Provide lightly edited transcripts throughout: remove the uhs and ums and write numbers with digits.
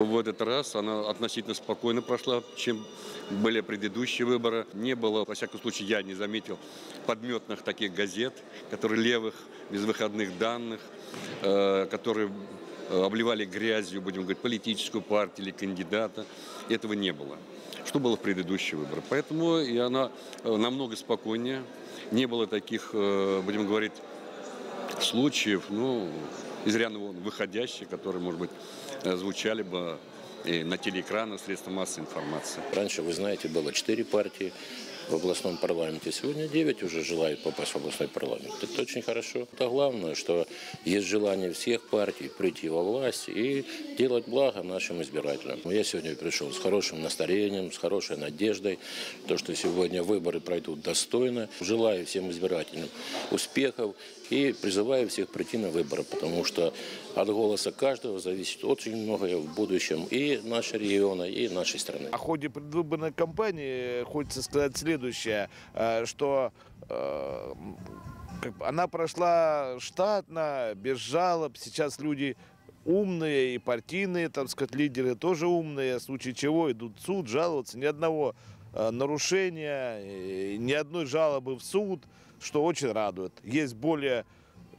В этот раз она относительно спокойно прошла, чем были предыдущие выборы. Не было, во всяком случае, я не заметил подметных таких газет, которые левых, без выходных данных, которые обливали грязью, будем говорить, политическую партию или кандидата. Этого не было, что было в предыдущие выборы. Поэтому и она намного спокойнее. Не было таких, будем говорить, случаев, ну, из ряда вон выходящих, которые, может быть, звучали бы и на телеэкранах средства массовой информации. Раньше, вы знаете, было 4 партии в областном парламенте. Сегодня 9 уже желают попасть в областной парламент. Это очень хорошо. Это главное, что есть желание всех партий прийти во власть и делать благо нашим избирателям. Я сегодня пришел с хорошим настроением, с хорошей надеждой, то, что сегодня выборы пройдут достойно. Желаю всем избирателям успехов и призываю всех прийти на выборы, потому что от голоса каждого зависит очень многое в будущем и нашего региона, и нашей страны. О ходе предвыборной кампании хочется сказать следующее. Что она прошла штатно, без жалоб. Сейчас люди умные и партийные, так сказать, лидеры тоже умные, в случае чего идут в суд, жаловаться, ни одного нарушения, ни одной жалобы в суд, что очень радует. Есть более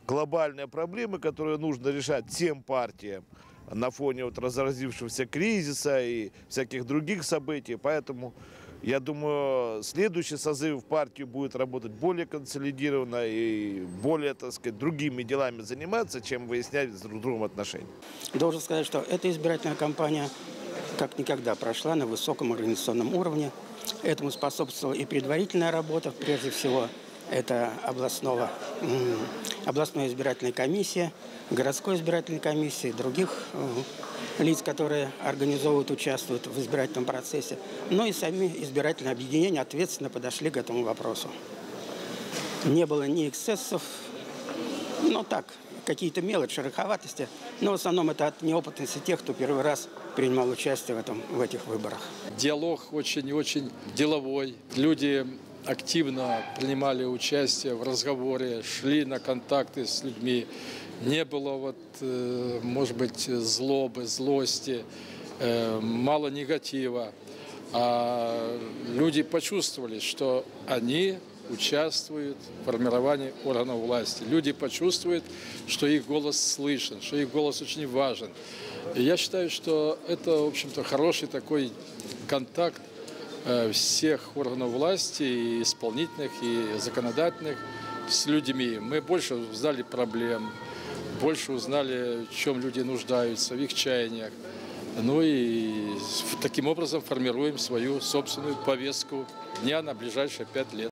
глобальные проблемы, которые нужно решать всем партиям на фоне вот разразившегося кризиса и всяких других событий, поэтому я думаю, следующий созыв партии будет работать более консолидированно и более, так сказать, другими делами заниматься, чем выяснять с друг другом отношения. Должен сказать, что эта избирательная кампания как никогда прошла на высоком организационном уровне. Этому способствовала и предварительная работа, прежде всего, это областной избирательной комиссии, городской избирательной комиссии, других лиц, которые организовывают, участвуют в избирательном процессе. Но и сами избирательные объединения ответственно подошли к этому вопросу. Не было ни эксцессов, но так, какие-то мелочи, шероховатости. Но в основном это от неопытности тех, кто первый раз принимал участие в этих выборах. Диалог очень-очень деловой. Люди активно принимали участие в разговоре, шли на контакты с людьми. Не было, вот, может быть, злобы, злости, мало негатива. А люди почувствовали, что они участвуют в формировании органов власти. Люди почувствуют, что их голос слышен, что их голос очень важен. И я считаю, что это, в общем-то, хороший такой контакт всех органов власти, и исполнительных, и законодательных, с людьми. Мы больше узнали проблем. Больше узнали, в чем люди нуждаются, в их чаяниях. Ну и таким образом формируем свою собственную повестку дня на ближайшие 5 лет.